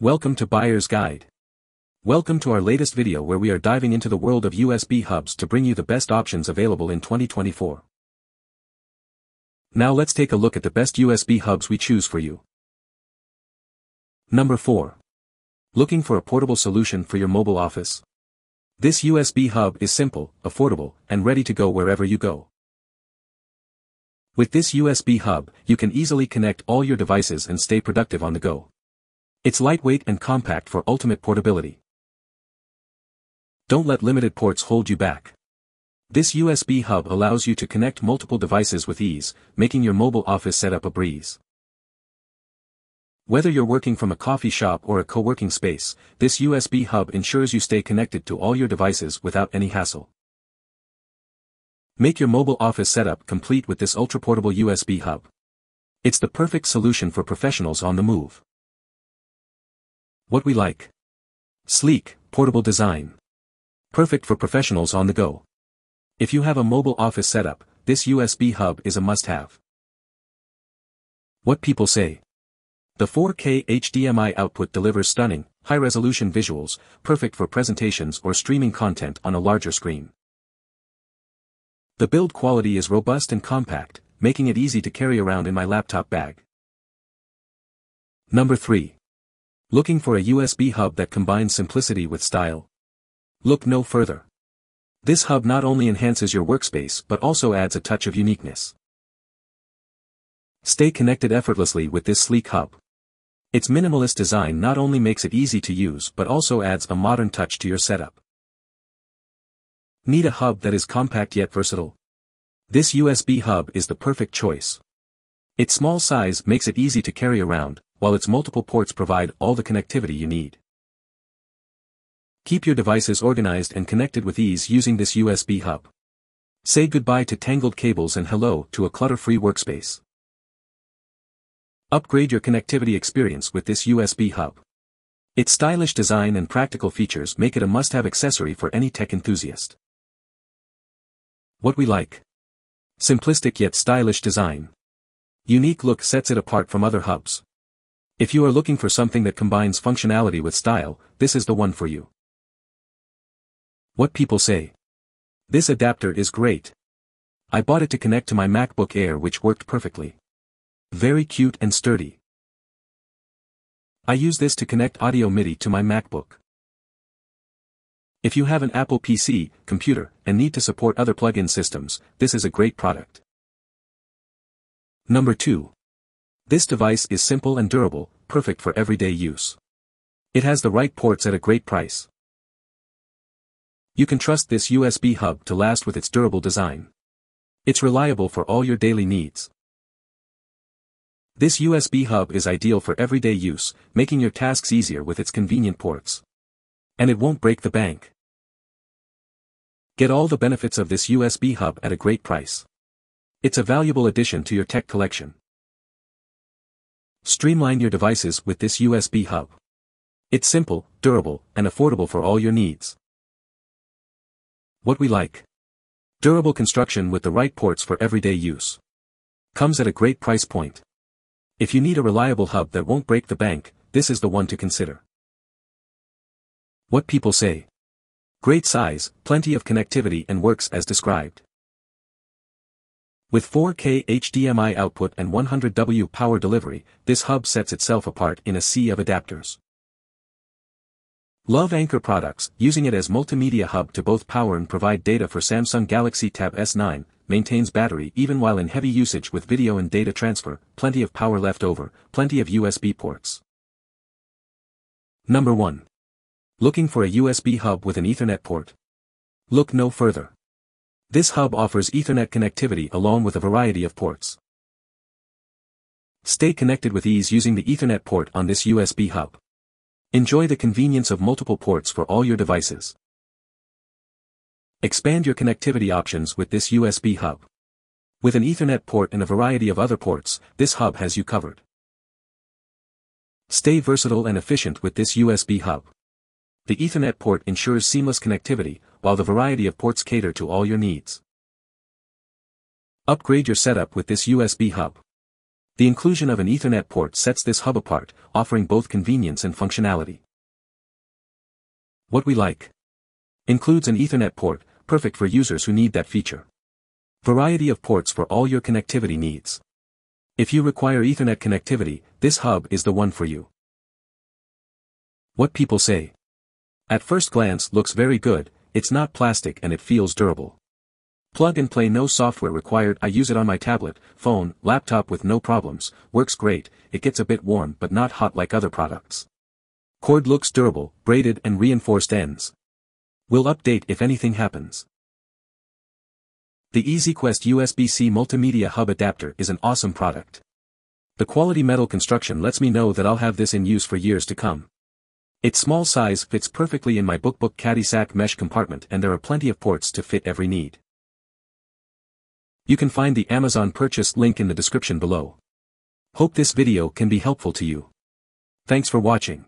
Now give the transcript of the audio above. Welcome to Buyer's Guide. Welcome to our latest video where we are diving into the world of USB hubs to bring you the best options available in 2024. Now let's take a look at the best USB hubs we choose for you. Number 4. Looking for a portable solution for your mobile office? This USB hub is simple, affordable, and ready to go wherever you go. With this USB hub, you can easily connect all your devices and stay productive on the go. It's lightweight and compact for ultimate portability. Don't let limited ports hold you back. This USB hub allows you to connect multiple devices with ease, making your mobile office setup a breeze. Whether you're working from a coffee shop or a co-working space, this USB hub ensures you stay connected to all your devices without any hassle. Make your mobile office setup complete with this ultra-portable USB hub. It's the perfect solution for professionals on the move. What we like. Sleek, portable design. Perfect for professionals on the go. If you have a mobile office setup, this USB hub is a must-have. What people say. The 4K HDMI output delivers stunning, high-resolution visuals, perfect for presentations or streaming content on a larger screen. The build quality is robust and compact, making it easy to carry around in my laptop bag. Number 3. Looking for a USB hub that combines simplicity with style? Look no further. This hub not only enhances your workspace but also adds a touch of uniqueness. Stay connected effortlessly with this sleek hub. Its minimalist design not only makes it easy to use but also adds a modern touch to your setup. Need a hub that is compact yet versatile? This USB hub is the perfect choice. Its small size makes it easy to carry around, while its multiple ports provide all the connectivity you need. Keep your devices organized and connected with ease using this USB hub. Say goodbye to tangled cables and hello to a clutter-free workspace. Upgrade your connectivity experience with this USB hub. Its stylish design and practical features make it a must-have accessory for any tech enthusiast. What we like. Simplistic yet stylish design. Unique look sets it apart from other hubs. If you are looking for something that combines functionality with style, this is the one for you. What people say. This adapter is great. I bought it to connect to my MacBook Air, which worked perfectly. Very cute and sturdy. I use this to connect audio MIDI to my MacBook. If you have an Apple PC, computer, and need to support other plug-in systems, this is a great product. Number 2. This device is simple and durable, perfect for everyday use. It has the right ports at a great price. You can trust this USB hub to last with its durable design. It's reliable for all your daily needs. This USB hub is ideal for everyday use, making your tasks easier with its convenient ports. And it won't break the bank. Get all the benefits of this USB hub at a great price. It's a valuable addition to your tech collection. Streamline your devices with this USB hub. It's simple, durable, and affordable for all your needs. What we like. Durable construction with the right ports for everyday use. Comes at a great price point. If you need a reliable hub that won't break the bank, this is the one to consider. What people say. Great size, plenty of connectivity, and works as described. With 4K HDMI output and 100W power delivery, this hub sets itself apart in a sea of adapters. Love Anchor products, using it as multimedia hub to both power and provide data for Samsung Galaxy Tab S9, maintains battery even while in heavy usage with video and data transfer, plenty of power left over, plenty of USB ports. Number 1. Looking for a USB hub with an Ethernet port? Look no further. This hub offers Ethernet connectivity along with a variety of ports. Stay connected with ease using the Ethernet port on this USB hub. Enjoy the convenience of multiple ports for all your devices. Expand your connectivity options with this USB hub. With an Ethernet port and a variety of other ports, this hub has you covered. Stay versatile and efficient with this USB hub. The Ethernet port ensures seamless connectivity, while the variety of ports cater to all your needs. Upgrade your setup with this USB hub. The inclusion of an Ethernet port sets this hub apart, offering both convenience and functionality. What we like. Includes an Ethernet port, perfect for users who need that feature. Variety of ports for all your connectivity needs. If you require Ethernet connectivity, this hub is the one for you. What people say. At first glance, looks very good, it's not plastic and it feels durable. Plug and play, no software required. I use it on my tablet, phone, laptop with no problems, works great. It gets a bit warm but not hot like other products. Cord looks durable, braided and reinforced ends. Will update if anything happens. The EasyQuest USB-C Multimedia Hub Adapter is an awesome product. The quality metal construction lets me know that I'll have this in use for years to come. Its small size fits perfectly in my BookBook caddy sack mesh compartment, and there are plenty of ports to fit every need. You can find the Amazon purchase link in the description below. Hope this video can be helpful to you. Thanks for watching.